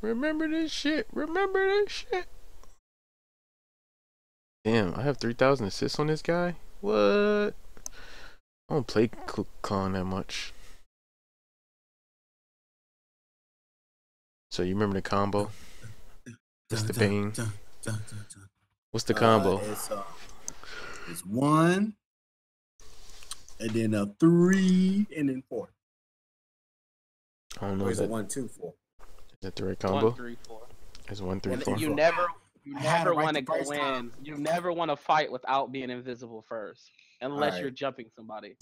Remember this shit. Remember this shit. Damn, I have 3,000 assists on this guy? What? I don't play Kukulkan that much. So you remember the combo? What's the bane? What's the combo? It's 1, and then a 3, and then 4. I don't know. Is it 1, 2, 4? Is that the right combo? 1, 3, 4. It's 1, 3, 4. You never want to go in. You never want to fight without being invisible first, unless you're jumping somebody.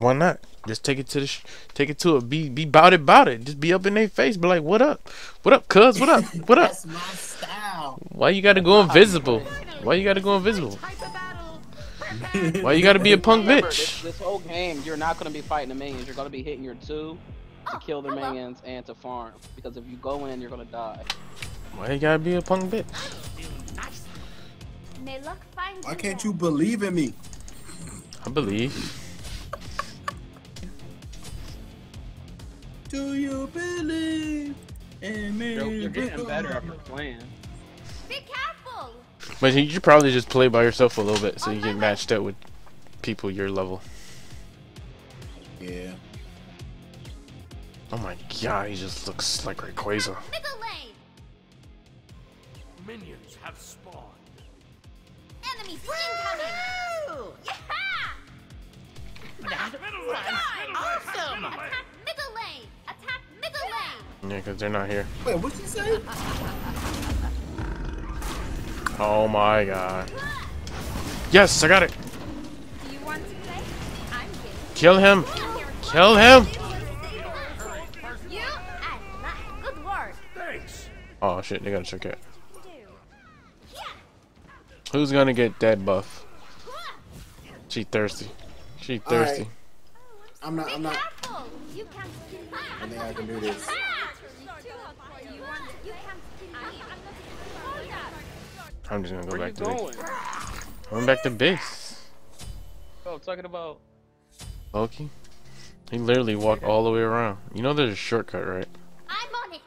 Why not? Just take it to the take it to it. Be bout it. Just be up in their face. Be like, what up, cuz? What up? What up? That's my style. Why you gotta go invisible? Why you gotta go invisible? Why you gotta be a punk bitch? This whole game, you're not gonna be fighting the minions. You're gonna be hitting your 2 to kill the minions and to farm. Because if you go in, you're gonna die. Why you gotta be a punk bitch? Why can't you believe in me? I believe. Do you believe in me? You're getting better after playing. Be careful! But you should probably just play by yourself a little bit so you get matched up with people your level. Yeah. Oh my god, he just looks like Rayquaza. Minions have spawned. Enemies incoming! Yeah! That's awesome! Attack middle lane! Attack middle lane! Yeah, because they're not here. Wait, what'd you say? Oh my god. Yes, I got it! Do you want to play? I'm good. Kill him! Kill him! You and that. Good work. Thanks. Oh shit, they gotta check it. Who's gonna get that buff? She thirsty. She thirsty. Right. I'm not. I think I can do this. I'm just gonna go back to base. I'm back to base. Oh, talking about Loki. He literally walked all the way around. You know there's a shortcut, right? I'm on it.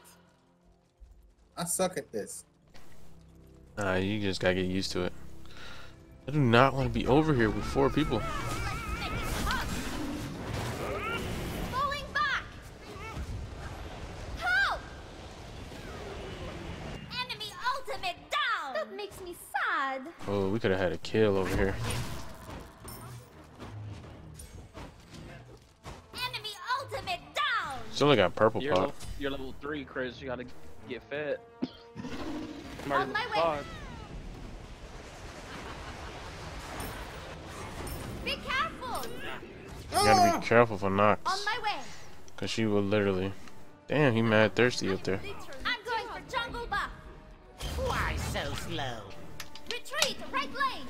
I suck at this. Nah, you just gotta get used to it. I do not want to be over here with 4 people. Going back. Help! Enemy ultimate down. That makes me sad. Oh, we could have had a kill over here. Enemy ultimate down. Still only got purple pop. You're level 3, Chris. You gotta get fit. On my way. Be careful. You gotta be careful for Nox. On my way. Cause she will literally. Damn, he mad thirsty up there. I'm going for jungle buff. Why so slow? Retreat, right lane.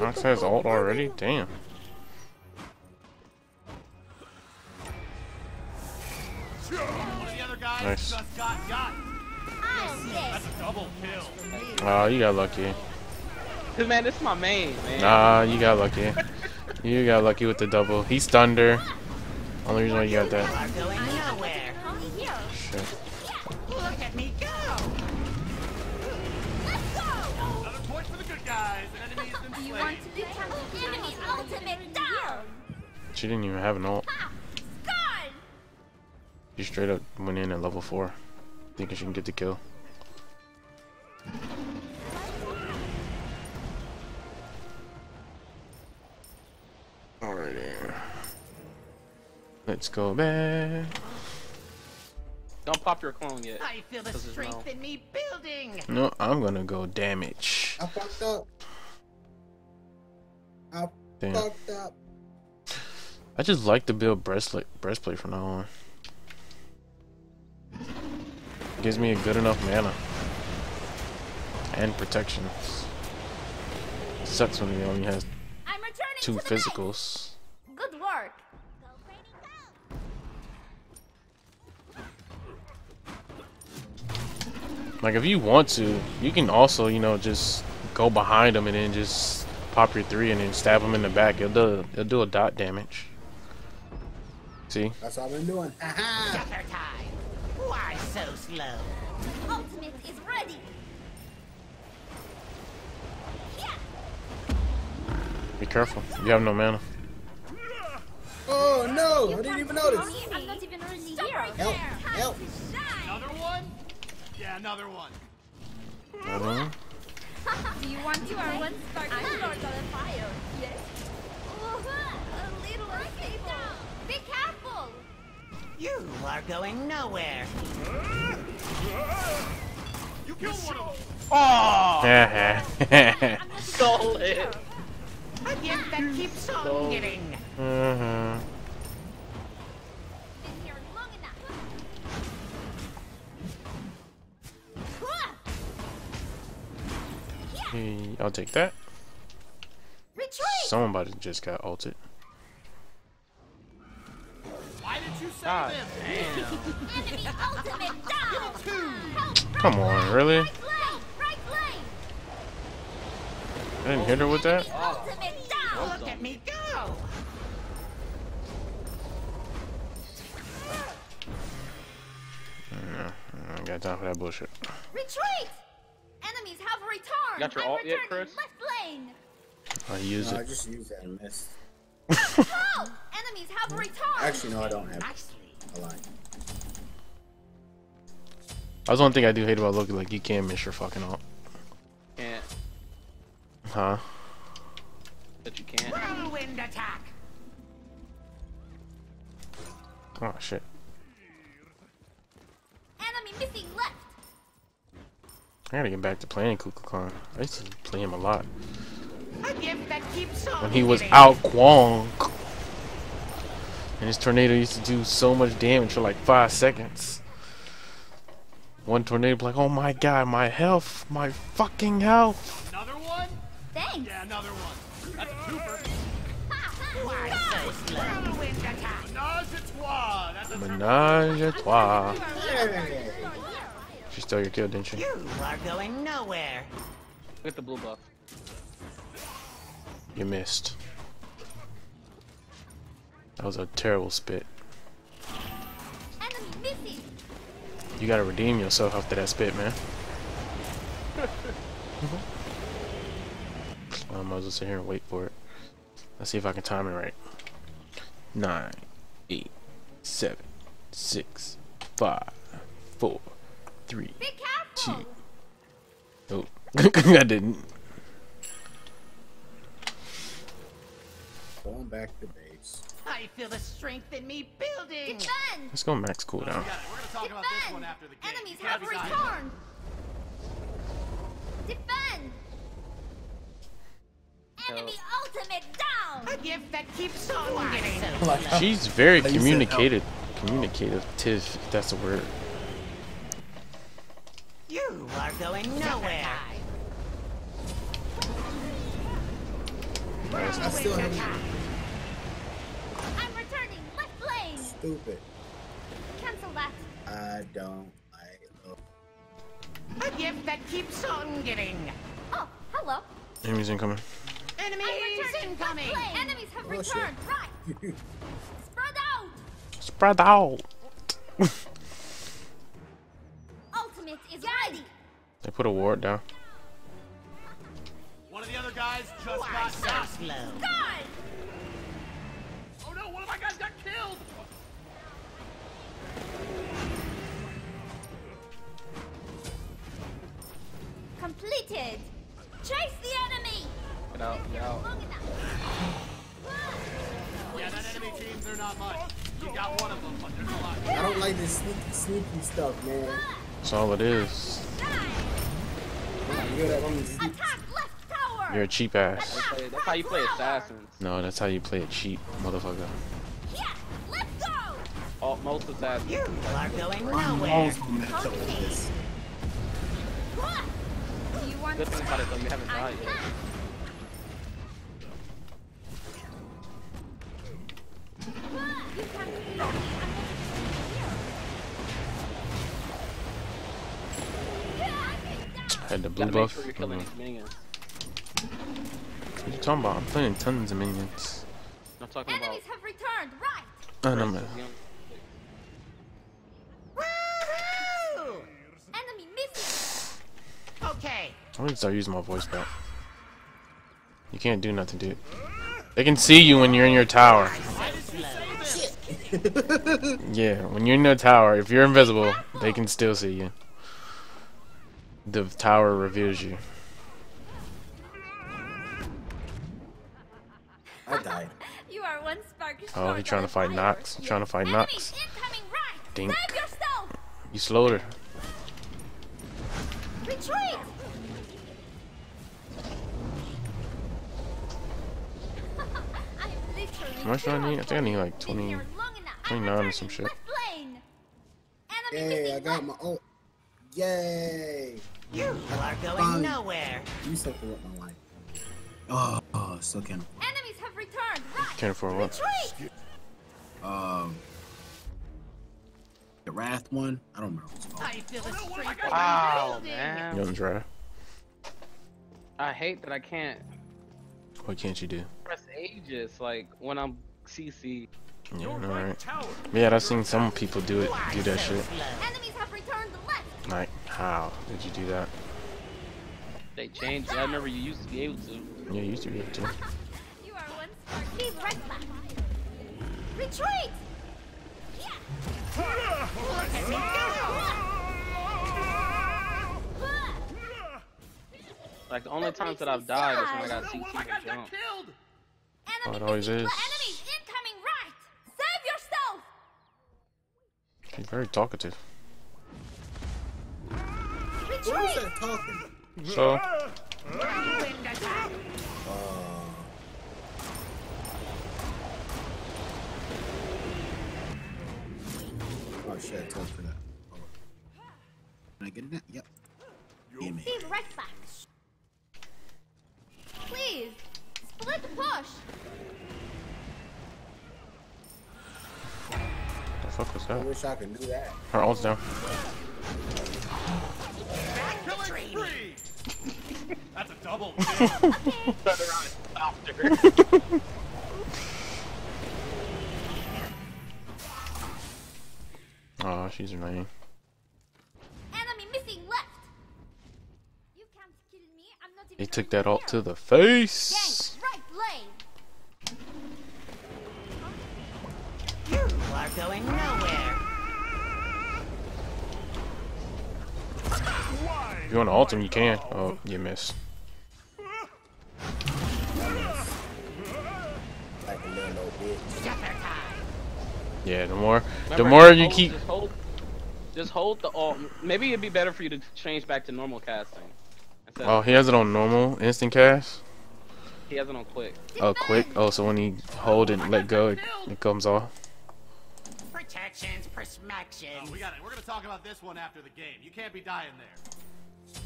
Nox has ult already. Damn. Nice. That's a double kill. Oh, you got lucky. Man, this is my main, man. Nah, you got lucky. You got lucky with the double. He's thunder. Only reason why you got that. Shit. Look at me go. Let's go. Another point for the good guys. Enemy is in play. You want to do the enemy ultimate down. She didn't even have an ult. She straight up went in at level 4, thinking she can get the kill. Alright, let's go back. Don't pop your clone yet. I feel the strength in me building. No, I'm gonna go damage. I fucked up. I fucked up. I just like to build breastplate from now on. Gives me a good enough mana and protection. Sucks when he only has 2 physicals. Good work. Like if you want to, you can also, you know, just go behind him and then just pop your 3 and then stab him in the back. It'll do a dot damage. See? That's all I'm doing. Aha! Sucker time. Why so slow? Ultimate is ready. Be careful. You have no mana. Oh no! I didn't even notice. I'm not even really here. Help! Help! Another one? Yeah, another one. Do you want to our one spark? I'm Lord on a fire. Yes. A little unstable. Be careful. You are going nowhere. You killed one of them. Oh! Solid. Again, that keeps on getting. Been here long enough. Hey, I'll take that. Retreat. Somebody just got ulted. Why did you say this? Enemy ultimate down. Come on, really? I didn't hit her with that. Look at me go! No, I ain't got time for that bullshit. Retreat! Enemies have returned. Got your ult yet, Chris? I use it. I just used that and missed. Help! Enemies have returned. Actually, no, I don't have it. I lied. That's one thing I do hate about Loki. Like, you can't miss your fucking ult. Yeah. Huh? That you can't. Whirlwind attack. Oh shit. Enemy missing left. I gotta get back to playing Kukulkan. I used to play him a lot. When he was out Kwonk. And his tornado used to do so much damage for like 5 seconds. One tornado like, oh my god, my health, my fucking health. Another one? Thanks. Yeah, another one. That's a trooper. Menage a trois. She stole your kill, didn't she? You are going nowhere. Look at the blue buff. You missed. That was a terrible spit. You gotta redeem yourself after that spit, man. I might as well sit here and wait for it. Let's see if I can time it right. 9, 8, 7, 6, 5, 4, 3. Be careful. 2. Oh, I didn't. Going back to base. I feel the strength in me building. Defend. Let's go max cooldown. We're gonna talk about this one after the game. Enemies have returned. Defend. Enemy ultimate down. A gift that keeps on giving. She's very communicative, if that's a word. You are going nowhere. I still have I'm returning left lane. Stupid. Cancel that. I don't like it. A gift that keeps on getting. Oh, hello. Enemies incoming. Enemies have returned. Right. Spread out. Spread out. Ultimate is ready. They put a ward down. One of the other guys just got shot. Oh no! One of my guys got killed. Completed. Chase the enemy. No, no. Yeah, that enemy team, they're not much. You got one of them, but there's a lot. I don't like this sneaky stuff, man. That's all it is. You're a cheap ass. That's how you play assassins. No, that's how you play a cheap motherfucker. Yeah, let's go. Oh, most assassins. You are going nowhere. Good thing about it though, you haven't died yet. I had the blue buff. Sure talking about? I'm playing tons of minions. I'm talking about. Enemies have returned, right? I don't know. Woohoo! Enemy missing. Okay. I'm gonna start using my voice back. You can't do nothing, dude. They can see you when you're in your tower. Yeah, when you're in their tower, if you're invisible, they can still see you. The tower reveals you. I died. You are one spark. Oh, he's trying to fight Nox. He's trying to fight Nox. Dink. You slowed her. Retreat. How much do I need? I think I need like 20, 29 or some shit. Yay, I got my ult. Yay! You are going nowhere. You suck for what my life. Oh, still can't afford. Enemies have returned. Can't afford what? The Wrath one? I don't remember what's called. I feel the strength. Oh, man. Young Dry. I hate that I can't. What can't you do? Press ages, like when I'm CC. Yeah, alright. Yeah, I've seen some people do that shit. Like, how did you do that? They changed it. I remember you used to be able to. Yeah, you used to be able to. You are one star. He's right back. Retreat! Yeah. Look at me go! Like the only times that I've died is when I got CC and jump. Oh, it always is. She's very talkative. So. Oh shit! I told for that. Oh. Can I get it? Yep. Give me. Please, split the push. The fuck was that? I wish I could do that. Her ult's down. That's a double. Turn around and stopped her. Aw, she's annoying. He took that ult to the face. You are going nowhere. If you want to ult him, you can. Oh, you missed. Yeah, the more you keep. Just hold the ult. Maybe it'd be better for you to change back to normal casting. Oh, he has it on normal instant cast. He has it on quick. Oh, quick. Oh, so when he hold and let go, it comes off. Protections, presmactions. Oh, we got it. We're gonna talk about this one after the game. You can't be dying there.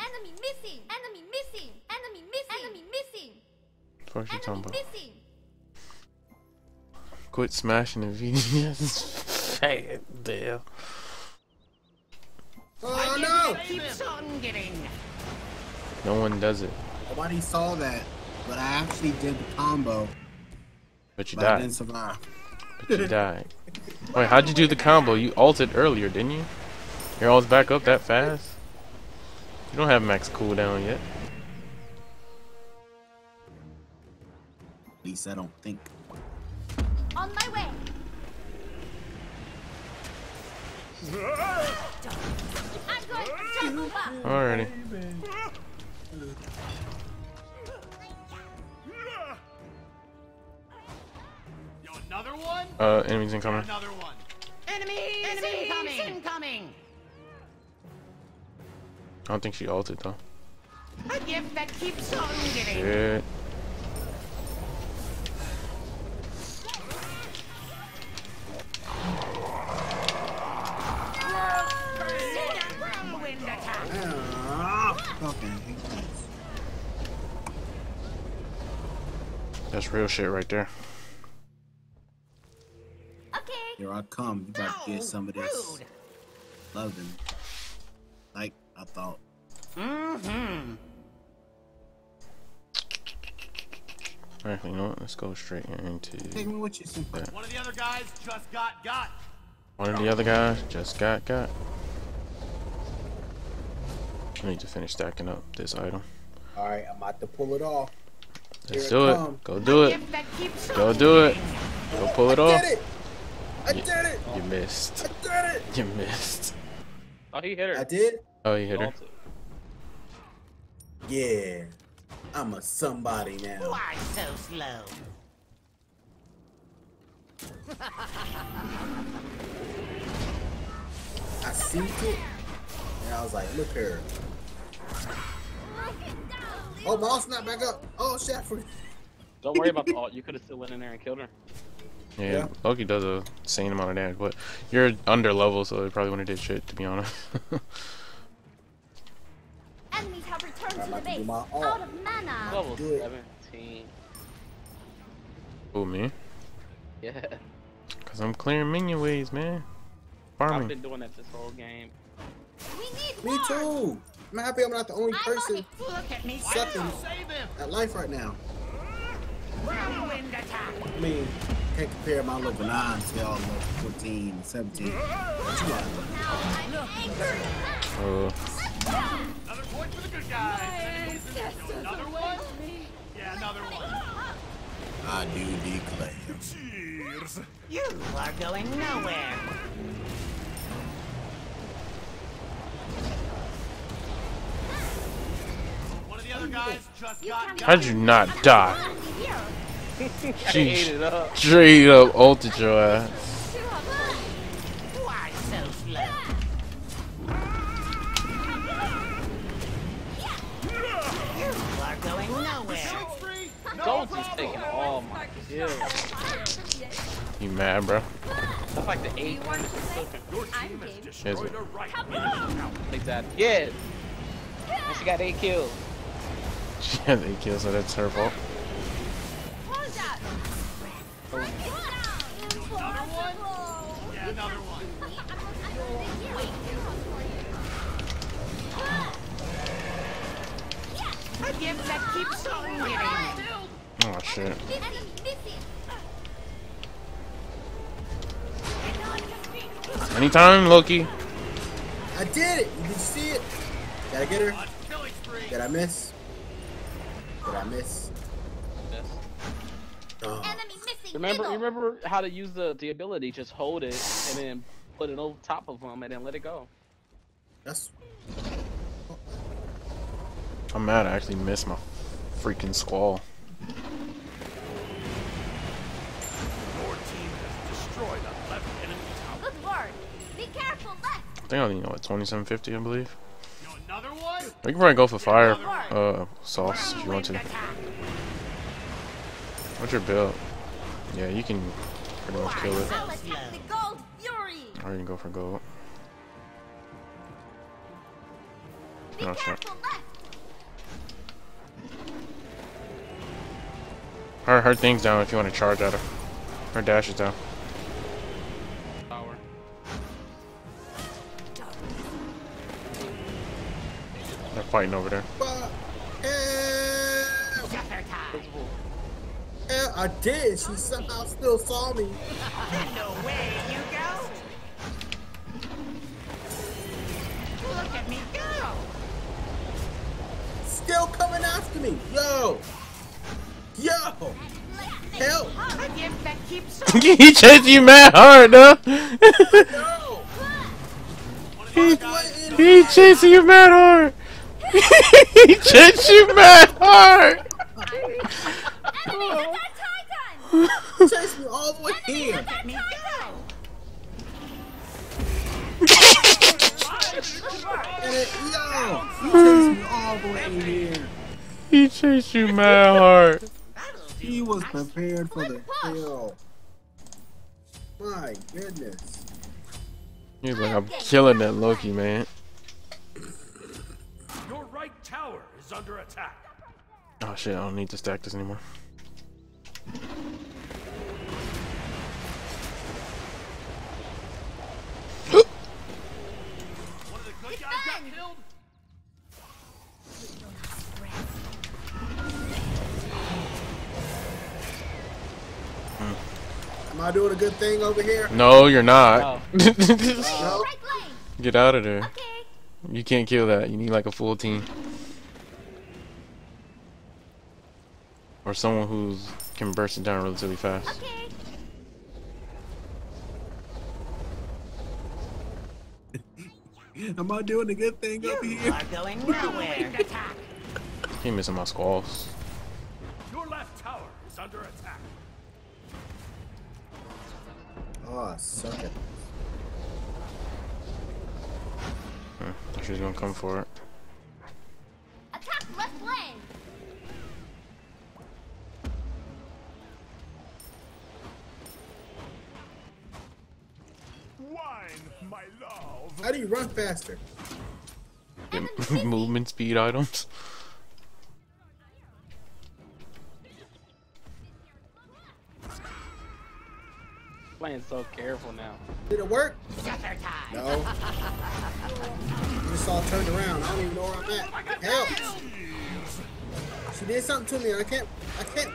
Enemy missing. Enemy missing. Enemy missing. Enemy missing. What are you talking about? Quit smashing the VDS. Hey, damn. Oh no! No one does it. Nobody saw that, but I actually did the combo. But you died. I didn't survive. But you died. Wait, how'd you do the combo? You ulted earlier, didn't you? Your ult's back up that fast? You don't have max cooldown yet. At least I don't think. On my way! Alrighty. Yo, another one? Enemies incoming. Another one. Enemies incoming. I don't think she ulted though. A gift that keeps on giving. Shit. That's real shit right there. Okay. Here I come. You gotta get some of this. Loving. Like I thought. Mm-hmm. Alright, you know what? Let's go straight into. Take me with you, simple. One of the other guys just got. One of the other guys just got. I need to finish stacking up this item. Alright, I'm about to pull it off. Let's do it. Go do it. Go do it. Go pull it off. I did it. You missed. I did it. You missed. Oh, he hit her. I did? Oh, you hit her. Yeah. I'm a somebody now. Why so slow? I see it. And I was like, look here. Oh, ball snap back up. Oh, Shefford. Don't worry about the ult. You could have still went in there and killed her. Yeah, yeah. Loki does a sane amount of damage, but you're under level, so they probably wouldn't have did shit, to be honest. Enemies have returned to the base. Out of mana. Level 17. Oh, me? Yeah. Because I'm clearing minion ways, man. Farming. I've been doing that this whole game. We need me too. I'm happy I'm not the only person sucking at life right now. I mean, can't compare my level 9 to y'all level 14, 17. Another point for the good guys. Another one? Yeah, another one. I do declare. Cheers. You are going nowhere. How'd you not die? She straight up ulted your ass. You mad, bro? That's like the 8th one. Your team has destroyed her right now. Like that. Yeah. She got 8 kills. She has 8 kills, so that's her fault. Oh shit. Anytime, Loki. I did it! Did you see it? Did I get her? Did I miss? Did I miss? Yes. Remember how to use the ability. Just hold it and then put it over top of them and then let it go. Yes. I'm mad. I actually missed my freaking squall. Your team has destroyed a left enemy tower. Good lord. Be careful, left. I think I only know what 2750, I believe. We can probably go for fire sauce if you want to. What's your build? Yeah, you can pretty much kill it. Or you can go for gold. No shit. Her thing's down if you want to charge at her. Her dash is down. They're fighting over there. Yeah, I did. She somehow still saw me. No way, you go. Look at me go. Still coming after me. Yo. Yo. Help. He chased you mad hard, huh? No. He chased you mad hard. He chased you mad hard! He chased me all the way here! He chased you mad hard! He was prepared for the kill. My goodness. He's like, I'm killing that Loki, man. Tower is under attack. Oh shit, I don't need to stack this anymore. One of the good guys got killed. Am I doing a good thing over here? No, you're not. No. No? Get out of there. Okay. You can't kill that. You need like a full team. Or someone who can burst it down relatively fast. Okay. Am I doing a good thing over here? You are going nowhere. Keep missing my squalls. Your left tower is under attack. Oh, suck it. She's gonna come for it. Attack left lane. Wine, my love. How do you run faster? Movement speed items. Playing so careful now. Did it work? No. I just saw it turned around. I don't even know where I'm at. Help! She did something to me. I can't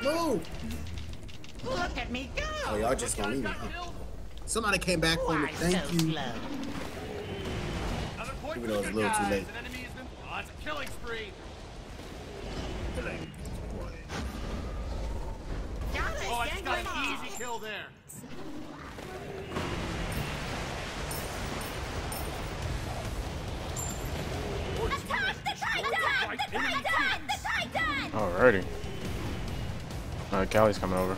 move. Look at me go! Oh, y'all just gonna leave me. Somebody came back for me. Thank you. Even though it's a little too late. Oh, it's a killing spree. Oh, I just got an easy kill there. Alrighty. Callie's coming over.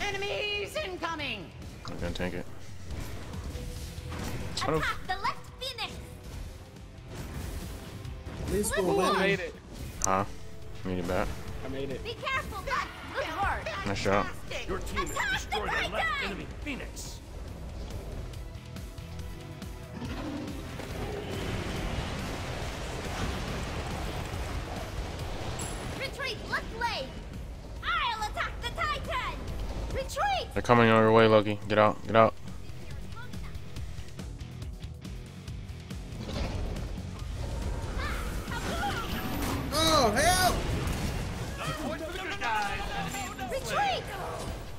Enemies incoming. I'm gonna tank it. Attack the left Phoenix. At least we'll made it. Huh? Made it back. I made it. Be careful, guys. Look hard. Nice shot. Your team has destroyed the left enemy Phoenix. They're coming your way, Loki. Get out. Get out. Oh, help! Retreat!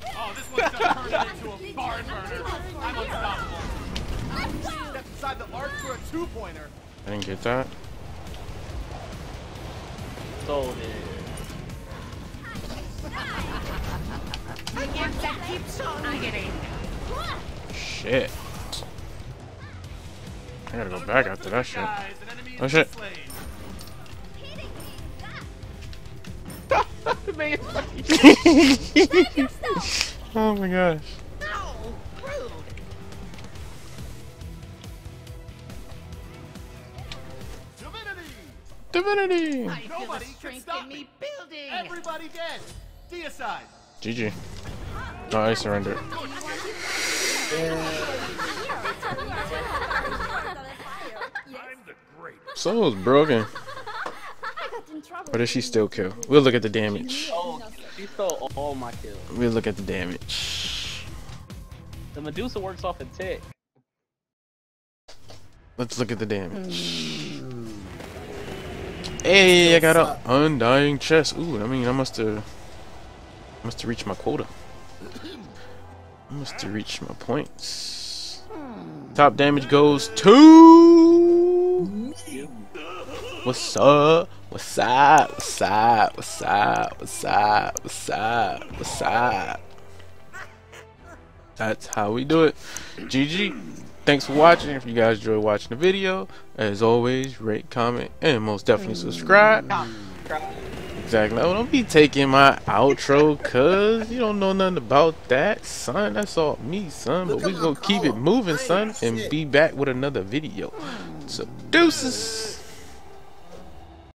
Oh, this one's gonna turn into a barn burner. I'm unstoppable. Let's go! Step inside the arc for a two-pointer. I didn't get that. Sold it. Shit. I gotta go back after that shit. Oh shit. Oh my gosh. Divinity! Nobody can stop me building! Everybody dead! Deicide! GG. No, I surrendered. Soul's broken. Or did she still kill? We'll look at the damage. She stole all my kills. We'll look at the damage. The Medusa works off of tech. Let's look at the damage. Hey, I got up. Undying chest. Ooh, I mean, I must have reached my quota. I must have reached my points. Top damage goes to... What's up? What's up? What's up? What's up? What's up? What's up? What's up? That's how we do it. GG. Thanks for watching. If you guys enjoyed watching the video, as always, rate, comment, and most definitely subscribe. Exactly. Oh, don't be taking my outro, cuz you don't know nothing about that, son. That's all me, son. But we gonna keep it moving, son, and be back with another video. So deuces.